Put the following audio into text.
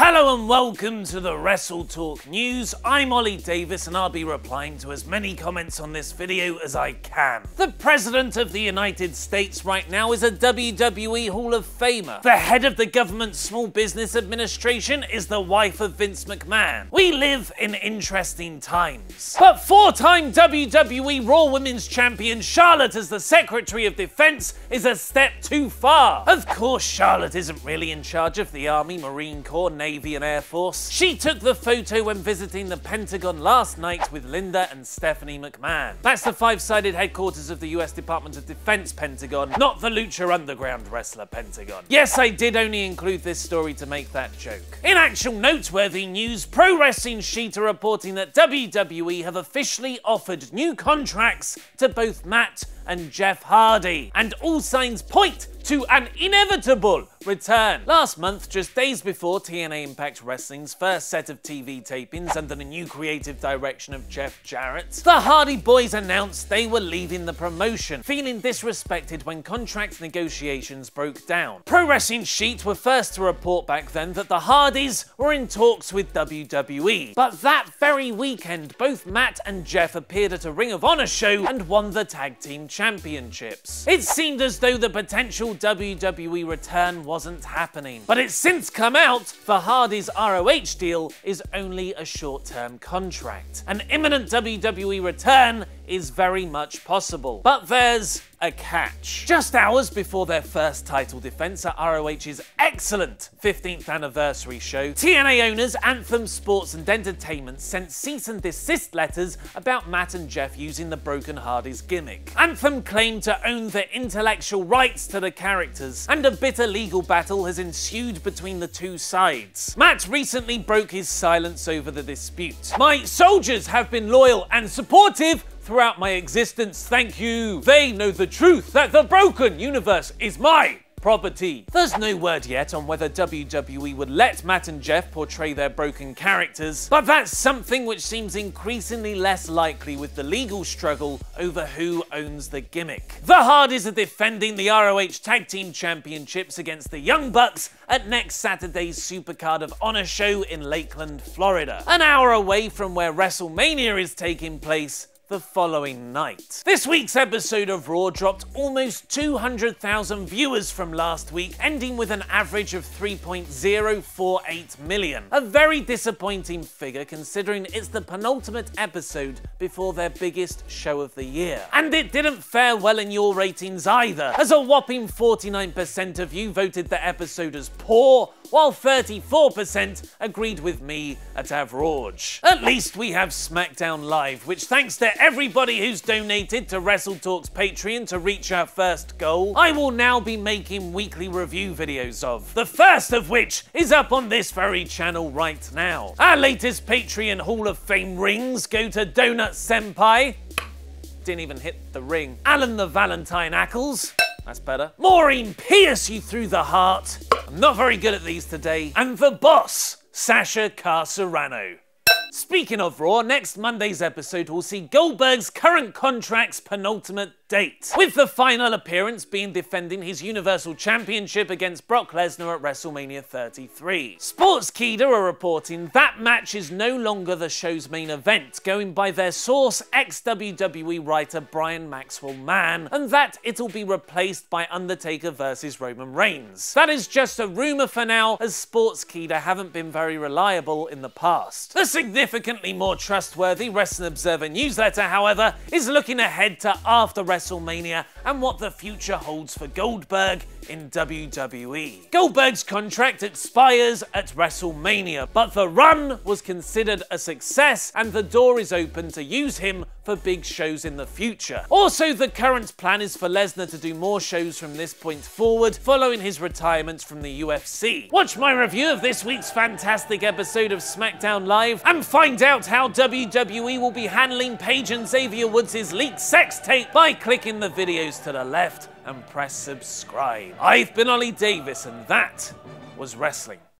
Hello and welcome to the WrestleTalk News. I'm Oli Davis and I'll be replying to as many comments on this video as I can. The President of the United States right now is a WWE Hall of Famer. The head of the government's Small Business Administration is the wife of Vince McMahon. We live in interesting times. But four-time WWE Raw Women's Champion Charlotte as the Secretary of Defense is a step too far. Of course, Charlotte isn't really in charge of the Army, Marine Corps, Navy and Air Force. She took the photo when visiting the Pentagon last night with Linda and Stephanie McMahon. That's the five-sided headquarters of the US Department of Defense Pentagon, not the Lucha Underground wrestler Pentagon. Yes, I did only include this story to make that joke. In actual noteworthy news, Pro Wrestling Sheet are reporting that WWE have officially offered new contracts to both Matt and Jeff Hardy, and all signs point to an inevitable return. Last month, just days before TNA Impact Wrestling's first set of TV tapings under the new creative direction of Jeff Jarrett, the Hardy Boys announced they were leaving the promotion, feeling disrespected when contract negotiations broke down. Pro Wrestling Sheet were first to report back then that the Hardys were in talks with WWE, but that very weekend, both Matt and Jeff appeared at a Ring of Honor show and won the Tag Team Championships. It seemed as though the potential WWE return wasn't happening, but it's since come out that Hardy's ROH deal is only a short-term contract. An imminent WWE return is very much possible, but there's a catch. Just hours before their first title defense at ROH's excellent 15th anniversary show, TNA owners Anthem Sports and Entertainment sent cease and desist letters about Matt and Jeff using the broken Hardy's gimmick. Anthem claimed to own their intellectual rights to the characters, and a bitter legal battle has ensued between the two sides. Matt recently broke his silence over the dispute. "My soldiers have been loyal and supportive throughout my existence, thank you. They know the truth that the broken universe is my property." There's no word yet on whether WWE would let Matt and Jeff portray their broken characters, but that's something which seems increasingly less likely with the legal struggle over who owns the gimmick. The Hardys are defending the ROH Tag Team Championships against the Young Bucks at next Saturday's Supercard of Honor show in Lakeland, Florida, an hour away from where WrestleMania is taking place the following night. This week's episode of Raw dropped almost 200,000 viewers from last week, ending with an average of 3.048 million. A very disappointing figure considering it's the penultimate episode before their biggest show of the year. And it didn't fare well in your ratings either, as a whopping 49% of you voted the episode as poor, while 34% agreed with me at average. At least we have SmackDown Live, which, thanks to everybody who's donated to WrestleTalk's Patreon to reach our first goal, I will now be making weekly review videos of, the first of which is up on this very channel right now. Our latest Patreon Hall of Fame rings go to Donut Senpai, didn't even hit the ring, Alan the Valentine Ackles, that's better, Maureen Pierce You Through the Heart, I'm not very good at these today, and the boss, Sasha Carcerano. Speaking of Raw, next Monday's episode will see Goldberg's current contract's penultimate date, with the final appearance being defending his Universal Championship against Brock Lesnar at WrestleMania 33. Sportskeeda are reporting that match is no longer the show's main event, going by their source, ex-WWE writer Brian Maxwell Mann, and that it'll be replaced by Undertaker versus Roman Reigns. That is just a rumour for now, as Sportskeeda haven't been very reliable in the past. The significantly more trustworthy Wrestling Observer Newsletter, however, is looking ahead to after WrestleMania and what the future holds for Goldberg in WWE. Goldberg's contract expires at WrestleMania, but the run was considered a success and the door is open to use him for big shows in the future. Also, the current plan is for Lesnar to do more shows from this point forward, following his retirement from the UFC. Watch my review of this week's fantastic episode of SmackDown Live and find out how WWE will be handling Paige and Xavier Woods' leaked sex tape by clicking the videos to the left and press subscribe. I've been Oli Davis and that was Wrestling